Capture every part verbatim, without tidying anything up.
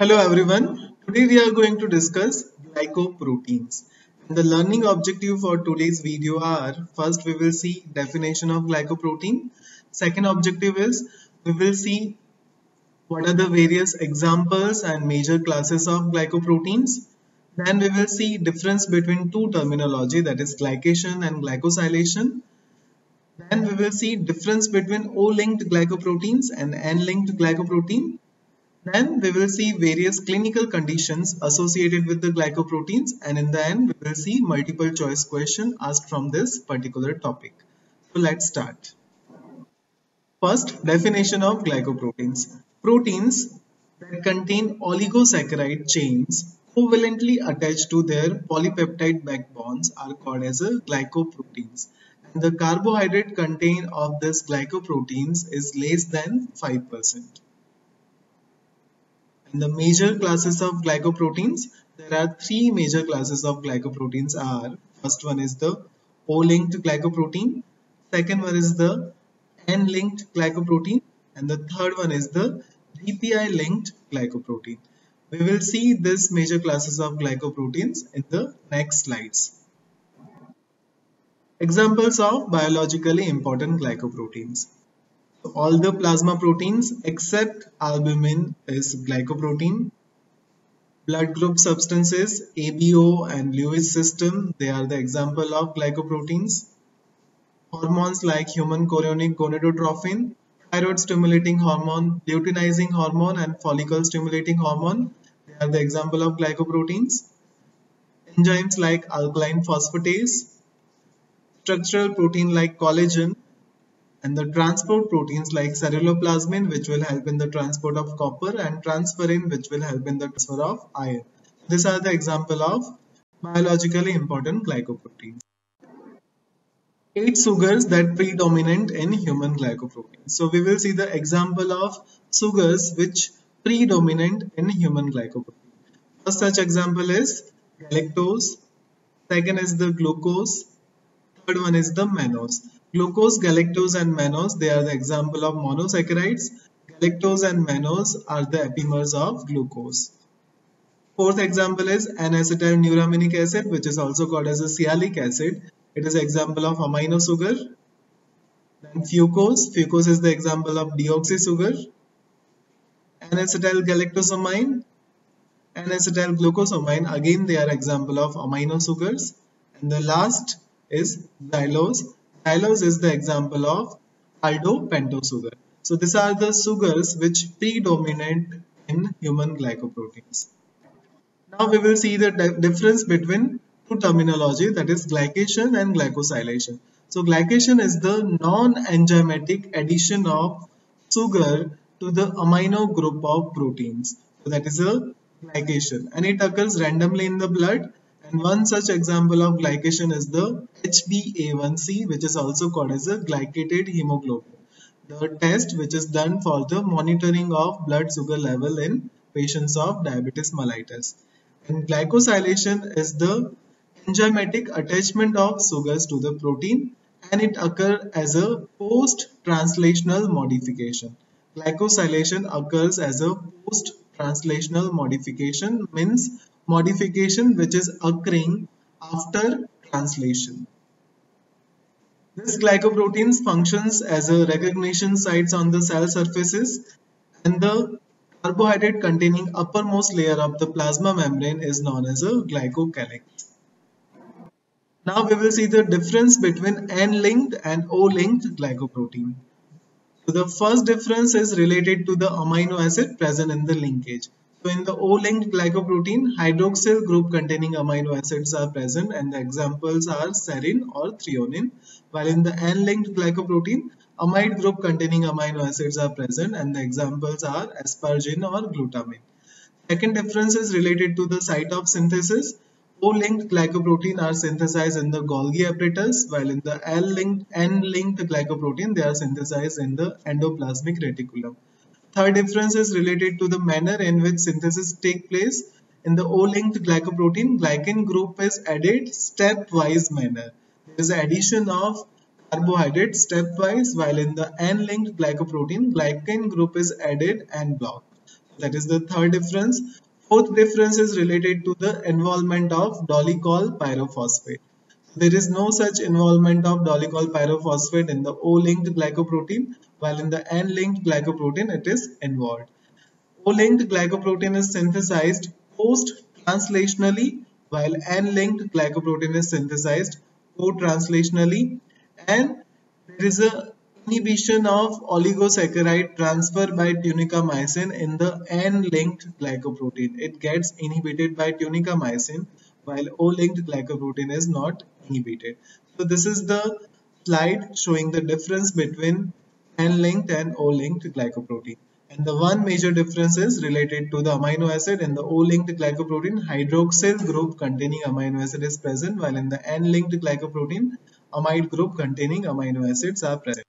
Hello everyone, today we are going to discuss glycoproteins. And the learning objective for today's video are, first we will see definition of glycoprotein. Second objective is, we will see what are the various examples and major classes of glycoproteins. Then we will see difference between two terminology, that is glycation and glycosylation. Then we will see difference between O-linked glycoproteins and N-linked glycoprotein. Then we will see various clinical conditions associated with the glycoproteins, and in the end we will see multiple choice question asked from this particular topic. So let's start. First, definition of glycoproteins. Proteins that contain oligosaccharide chains covalently attached to their polypeptide backbones are called as a glycoproteins. And the carbohydrate content of this glycoproteins is less than five percent. In the major classes of glycoproteins, there are three major classes of glycoproteins are, first one is the O-linked glycoprotein, second one is the N-linked glycoprotein, and the third one is the G P I linked glycoprotein. We will see these major classes of glycoproteins in the next slides. Examples of biologically important glycoproteins. So all the plasma proteins except albumin is glycoprotein. Blood group substances A B O and Lewis system, they are the example of glycoproteins. Hormones like human chorionic gonadotrophin, thyroid stimulating hormone, luteinizing hormone and follicle stimulating hormone, they are the example of glycoproteins. Enzymes like alkaline phosphatase, structural protein like collagen, and the transport proteins like ceruloplasmin, which will help in the transport of copper, and transferrin, which will help in the transfer of iron. These are the example of biologically important glycoproteins. Eight sugars that predominate in human glycoproteins. So we will see the example of sugars which predominate in human glycoprotein. First such example is galactose, second is the glucose, third one is the mannose. Glucose, galactose and mannose, they are the example of monosaccharides. Galactose and mannose are the epimers of glucose. Fourth example is N acetyl neuraminic acid, which is also called as a sialic acid. It is an example of amino sugar. Then fucose, fucose is the example of deoxy sugar. N acetyl galactosamine, N acetyl glucosamine, again they are example of amino sugars. And the last is xylose. Xylose is the example of aldopentose sugar. So these are the sugars which predominate in human glycoproteins. Now we will see the difference between two terminology, that is glycation and glycosylation. So glycation is the non-enzymatic addition of sugar to the amino group of proteins. So that is a glycation, and it occurs randomly in the blood. And one such example of glycation is the H b A one C, which is also called as a glycated hemoglobin. The test which is done for the monitoring of blood sugar level in patients of diabetes mellitus. And glycosylation is the enzymatic attachment of sugars to the protein, and it occurs as a post translational modification. Glycosylation occurs as a post translational modification, means modification which is occurring after translation. This glycoproteins functions as a recognition sites on the cell surfaces, and the carbohydrate containing uppermost layer of the plasma membrane is known as a glycocalyx. Now we will see the difference between N-linked and O-linked glycoprotein. So the first difference is related to the amino acid present in the linkage. So in the O-linked glycoprotein, hydroxyl group containing amino acids are present, and the examples are serine or threonine. While in the N-linked glycoprotein, amide group containing amino acids are present, and the examples are asparagine or glutamine. Second difference is related to the site of synthesis. O-linked glycoprotein are synthesized in the Golgi apparatus, while in the L-linked, N-linked glycoprotein, they are synthesized in the endoplasmic reticulum. Third difference is related to the manner in which synthesis takes place. In the O-linked glycoprotein, glycan group is added stepwise manner. There is addition of carbohydrate stepwise, while in the N-linked glycoprotein, glycan group is added en bloc. That is the third difference. Fourth difference is related to the involvement of dolichol pyrophosphate. There is no such involvement of dolichol pyrophosphate in the O-linked glycoprotein, while in the N-linked glycoprotein it is involved. O-linked glycoprotein is synthesized post translationally, while N-linked glycoprotein is synthesized post translationally, and there is a inhibition of oligosaccharide transfer by tunicamycin in the N-linked glycoprotein. It gets inhibited by tunicamycin, while O-linked glycoprotein is not inhibited. So this is the slide showing the difference between N-linked and O-linked glycoprotein. And the one major difference is related to the amino acid. In the O-linked glycoprotein, hydroxyl group containing amino acid is present, while in the N-linked glycoprotein, amide group containing amino acids are present.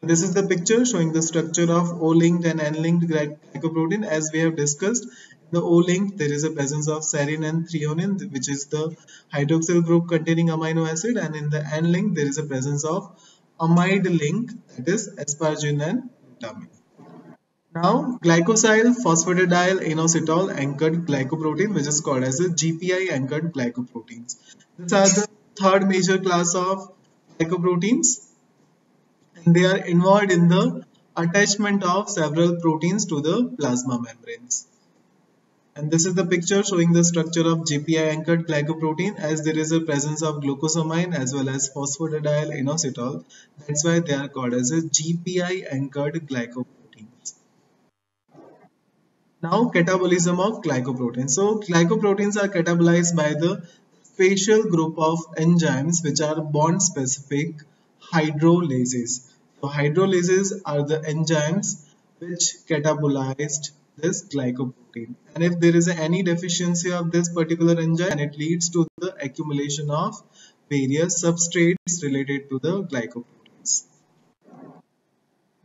This is the picture showing the structure of O-linked and N-linked glycoprotein. As we have discussed, in the O-linked there is a presence of serine and threonine, which is the hydroxyl group containing amino acid, and in the N-linked there is a presence of amide link, that is asparagine and glutamine. Now, glycosyl phosphatidyl inositol anchored glycoprotein, which is called as a G P I anchored glycoproteins. These are the third major class of glycoproteins. They are involved in the attachment of several proteins to the plasma membranes. And this is the picture showing the structure of G P I anchored glycoprotein, as there is a presence of glucosamine as well as phosphatidyl inositol. That's why they are called as a G P I anchored glycoproteins. Now, catabolism of glycoproteins. So glycoproteins are catabolized by the special group of enzymes which are bond specific hydrolases. So hydrolases are the enzymes which catabolized this glycoprotein. And if there is any deficiency of this particular enzyme, it leads to the accumulation of various substrates related to the glycoproteins.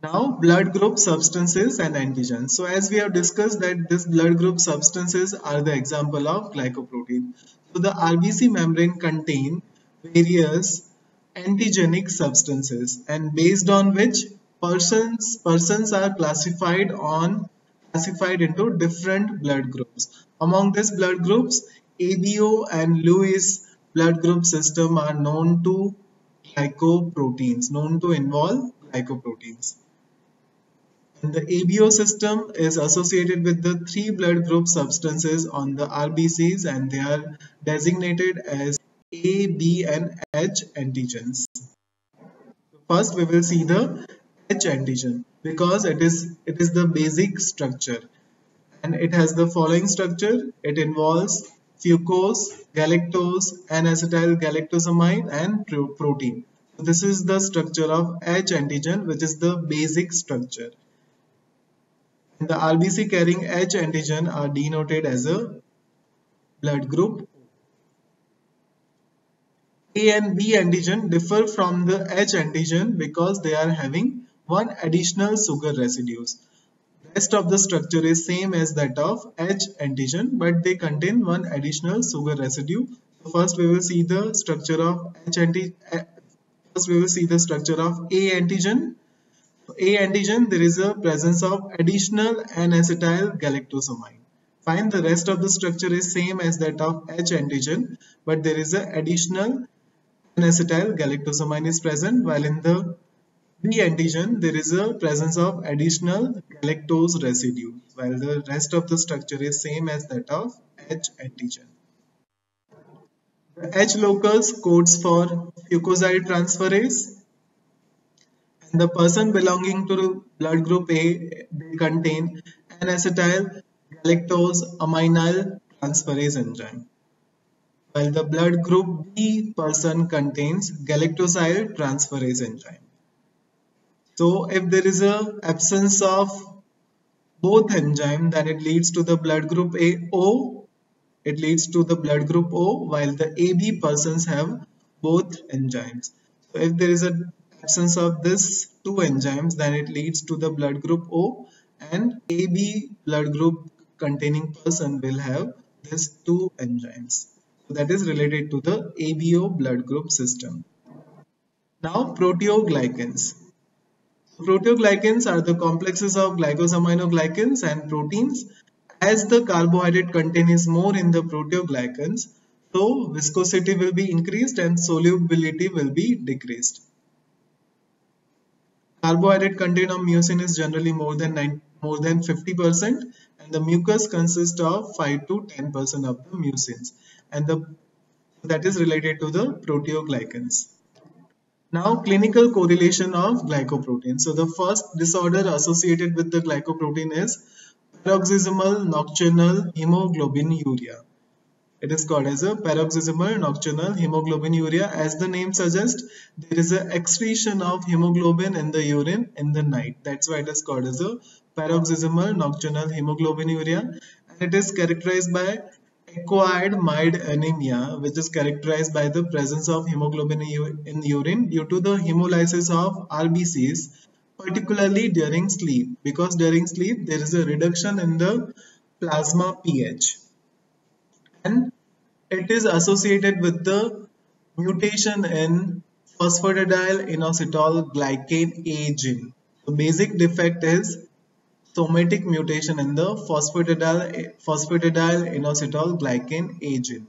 Now, blood group substances and antigens. So as we have discussed that this blood group substances are the example of glycoprotein. So the R B C membrane contain various antigenic substances, and based on which persons persons are classified on classified into different blood groups. Among these blood groups, A B O and Lewis blood group system are known to glycoproteins, known to involve glycoproteins. And the A B O system is associated with the three blood group substances on the R B Cs, and they are designated as A, B and H antigens. First we will see the H antigen, because it is, it is the basic structure and it has the following structure. It involves fucose, galactose, N acetyl galactosamine and protein. So this is the structure of H antigen, which is the basic structure. And the R B C carrying H antigen are denoted as a blood group. A and B antigen differ from the H antigen because they are having one additional sugar residues. Rest of the structure is same as that of H antigen, but they contain one additional sugar residue. So first we will see the structure of H antigen. First we will see the structure of A antigen. For A antigen, there is a presence of additional N acetyl galactosamine. Fine, the rest of the structure is same as that of H antigen, but there is an additional N-acetyl galactosamine is present, while in the B antigen there is a presence of additional galactose residue, while the rest of the structure is same as that of H antigen. The H locus codes for fucoside transferase, and the person belonging to blood group A, they contain N-acetyl galactose aminyl transferase enzyme, while the blood group B person contains galactosyl transferase enzyme. So if there is a absence of both enzyme, then it leads to the blood group A O. It leads to the blood group O, while the A B persons have both enzymes. So if there is an absence of these two enzymes, then it leads to the blood group O, and A B blood group containing person will have these two enzymes. So that is related to the A B O blood group system. Now, proteoglycans. Proteoglycans are the complexes of glycosaminoglycans and proteins, As the carbohydrate content is more in the proteoglycans, so viscosity will be increased and solubility will be decreased. Carbohydrate content of mucin is generally more than nine, more than fifty percent, and the mucus consists of five to ten percent of the mucins, and the that is related to the proteoglycans. Now, clinical correlation of glycoprotein. So the first disorder associated with the glycoprotein is paroxysmal nocturnal hemoglobinuria. It is called as a paroxysmal nocturnal hemoglobinuria. As the name suggests, there is an excretion of hemoglobin in the urine in the night. That's why it is called as a paroxysmal nocturnal hemoglobinuria. And it is characterized by acquired mild anemia, which is characterized by the presence of hemoglobin in urine due to the hemolysis of R B Cs, particularly during sleep, because during sleep there is a reduction in the plasma pH, and it is associated with the mutation in phosphatidyl inositol glycan A gene. The basic defect is somatic mutation in the phosphatidyl phosphatidyl inositol glycan A gene.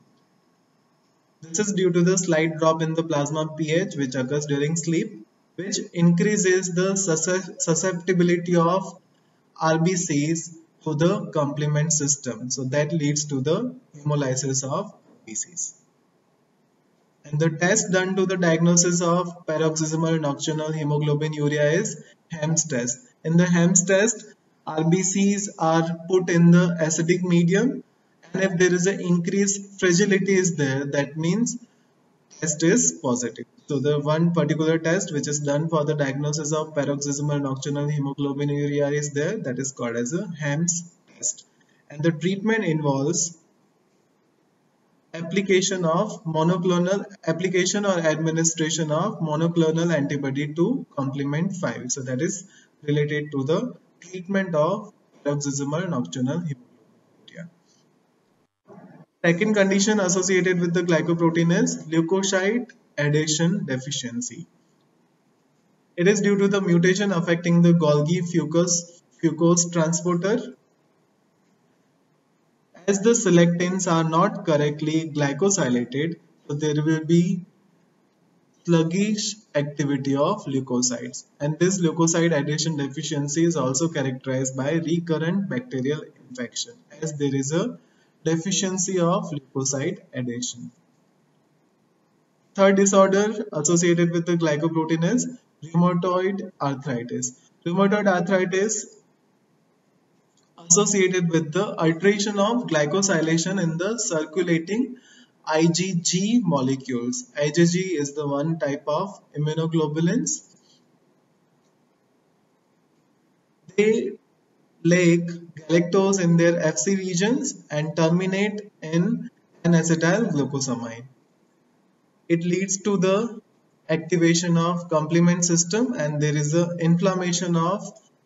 This is due to the slight drop in the plasma pH which occurs during sleep, which increases the susceptibility of R B Cs to the complement system. So that leads to the hemolysis of R B Cs. And the test done to the diagnosis of paroxysmal nocturnal hemoglobinuria is ham's test. In the ham's test, R B Cs are put in the acidic medium, and if there is an increased fragility is there, that means test is positive. So the one particular test which is done for the diagnosis of paroxysmal nocturnal hemoglobinuria is there, that is called as a ham's test. And the treatment involves application of monoclonal application or administration of monoclonal antibody to complement five. So that is related to the treatment of paroxysmal nocturnal hemoglobinuria. Second condition associated with the glycoprotein is leukocyte adhesion deficiency. It is due to the mutation affecting the Golgi fucose fucose transporter. As the selectins are not correctly glycosylated, so there will be sluggish activity of leukocytes, and this leukocyte adhesion deficiency is also characterized by recurrent bacterial infection, as there is a deficiency of leukocyte adhesion. Third disorder associated with the glycoprotein is rheumatoid arthritis. Rheumatoid arthritis associated with the alteration of glycosylation in the circulating I G G molecules. I G G is the one type of immunoglobulins. They lack galactose in their F C regions and terminate in N acetyl glucosamine. It leads to the activation of complement system, and there is an inflammation of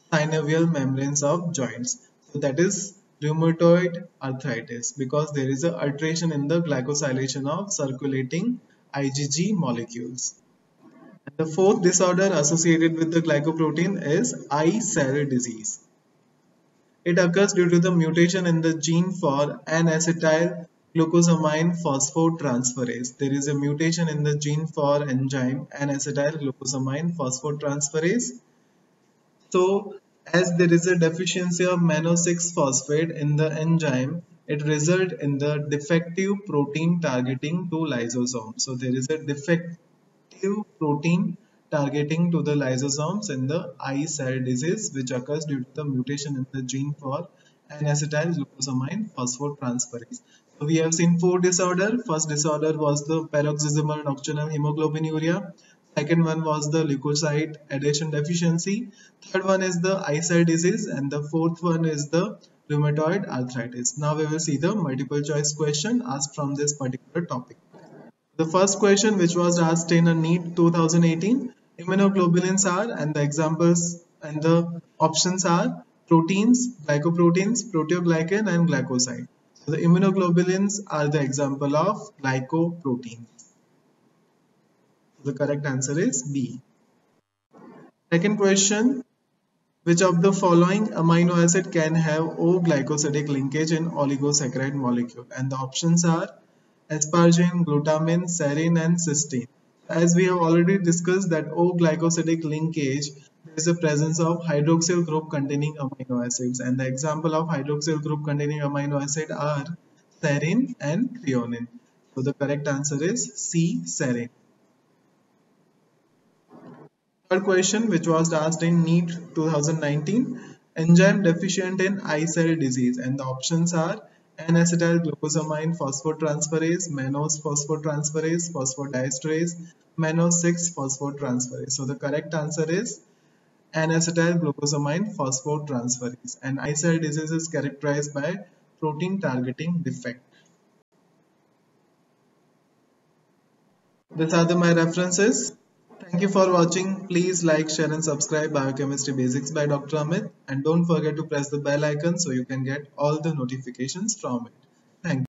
synovial membranes of joints. So that is rheumatoid arthritis, because there is an alteration in the glycosylation of circulating I G G molecules. And the fourth disorder associated with the glycoprotein is I cell disease. It occurs due to the mutation in the gene for N acetyl glucosamine phosphotransferase. There is a mutation in the gene for enzyme N acetyl glucosamine phosphotransferase. So as there is a deficiency of mannose six phosphate in the enzyme, it results in the defective protein targeting to lysosomes. So there is a defective protein targeting to the lysosomes in the I cell disease, which occurs due to the mutation in the gene for N-acetylglucosamine phosphotransferase. So we have seen four disorders. First disorder was the paroxysmal nocturnal hemoglobinuria. Second one was the leukocyte adhesion deficiency. Third one is the I cell disease, and the fourth one is the rheumatoid arthritis. Now we will see the multiple choice question asked from this particular topic. The first question, which was asked in a NEET twenty eighteen, immunoglobulins are, and the examples and the options are proteins, glycoproteins, proteoglycan, and glycoside. So the immunoglobulins are the example of glycoprotein. The correct answer is B. Second question, Which of the following amino acid can have O-glycosidic linkage in oligosaccharide molecule? And the options are asparagine, glutamine, serine, and cysteine. As we have already discussed that O-glycosidic linkage is the presence of hydroxyl group containing amino acids, and the example of hydroxyl group containing amino acid are serine and threonine. So the correct answer is C, serine. Third question, which was asked in NEET twenty nineteen, enzyme deficient in I cell disease, and the options are N acetyl glucosamine phosphotransferase, mannose phosphotransferase, phosphodiesterase, mannose six phosphotransferase. So the correct answer is N acetyl glucosamine phosphotransferase. And I cell disease is characterized by protein targeting defect. These are the my references. Thank you for watching. Please like, share and subscribe Biochemistry Basics by Doctor Amit, and don't forget to press the bell icon so you can get all the notifications from it. Thank you.